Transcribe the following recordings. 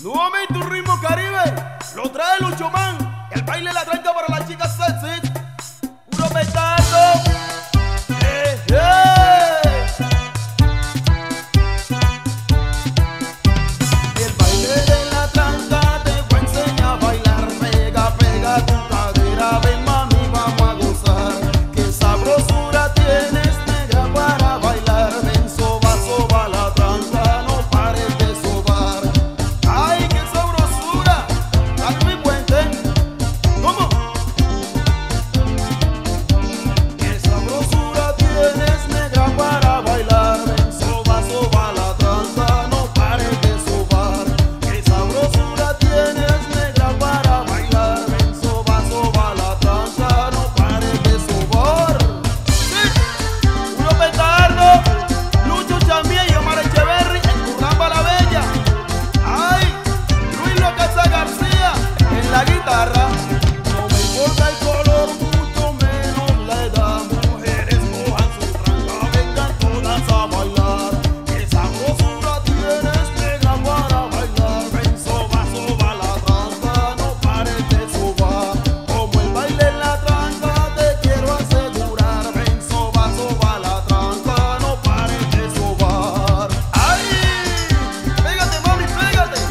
Nuevo Mix, tu ritmo caribe, lo trae Lucho Man. El baile de la tranca para las chicas sexy. Puro petazo. El baile de la tranca te voy a enseñar a bailar. Pega, pega tu cadera, ven mami, vamos a gozar. Qué sabrosura tienes, negra, para bailar. Ven, soba, soba la tranca, no pares de sobar. Ay, qué sabrosura, dame mi puente. ¿Cómo? Qué sabrosura tienes, negra, para bailar. Ven, soba, soba la tranca, no pares de sobar. Qué sabrosura tienes, negra, para bailar. Ven, soba, soba la tranca, no pares de sobar. Puro petardo, Lucho Chambier y Omar Echeverry en Curramba la Bella. Ay, Luis Locasa García en la guitarra. No me importa el color, mucho menos la edad. Mujeres cojan su tranca, vengan todas a bailar. Qué sabrosura tienes, negra, para bailar. Ven, soba, soba la tranca, no pares de sobar. Como el baile en la tranca te quiero asegurar. Ven, soba, soba la tranca, no pares de sobar. Ay, pégate mami, pégate.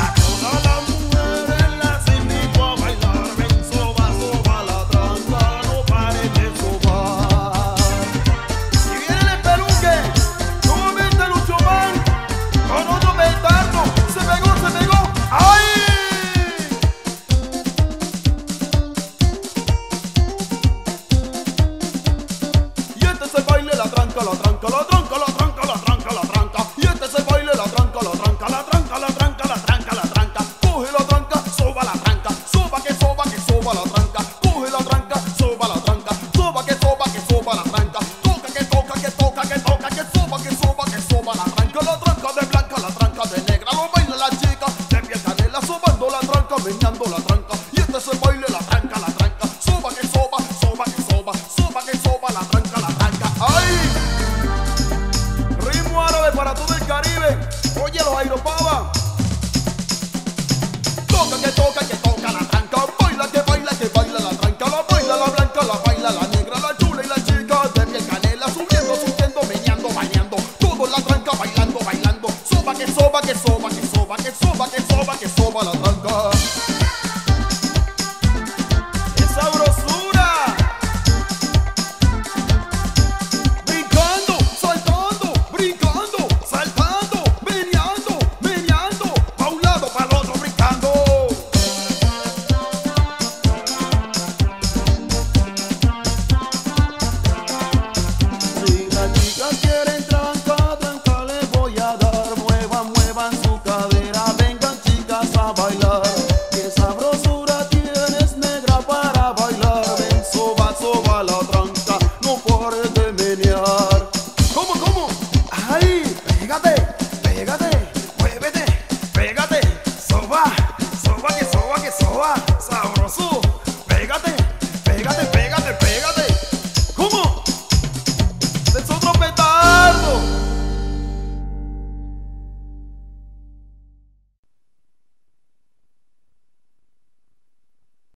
A todas las mujeres las invito a bailar. Ven, soba, soba la tranca, no pares de sobar. Y viene el peluque, nuevamente Lucho Man, con otro petardo. Se pegó, se pegó. ¡Ay! Y este es el baile de la tranca, la tranca, la tranca, la tranca, la tranca, la tranca. Y este es el baile de la tranca, la tranca, la tranca, la tranca, la tranca, la tranca. Coge la tranca, soba la tranca, soba que soba la tranca. Coge la tranca, soba la tranca, soba que soba la tranca. Toca que toca, que toca, que toca, que soba la tranca. La tranca de blanca, la tranca de negra, lo baila la chica de piel canela, sobando la tranca, meneando la tranca. Y este es el baile de la tranca, la tranca. Soba que soba, que soba la tranca, la tranca. ¡Ay! Ritmo árabe para todo el Caribe. Oye, los aeropava. Toca que toca, que toca la tranca. Baila que baila, que baila la tranca. La baila la blanca, la baila la negra, la chula y la chica de piel canela. Subiendo, subiendo, meneando, bañando. Todo en la tranca, bailando, bailando. Soba que soba, que soba, que soba, que soba, que soba, que soba la tranca. ¡Qué sabrosura! Brincando, saltando, saltando, meneando, pa' un lado, pa' el otro, brincando. Si las chicas quieren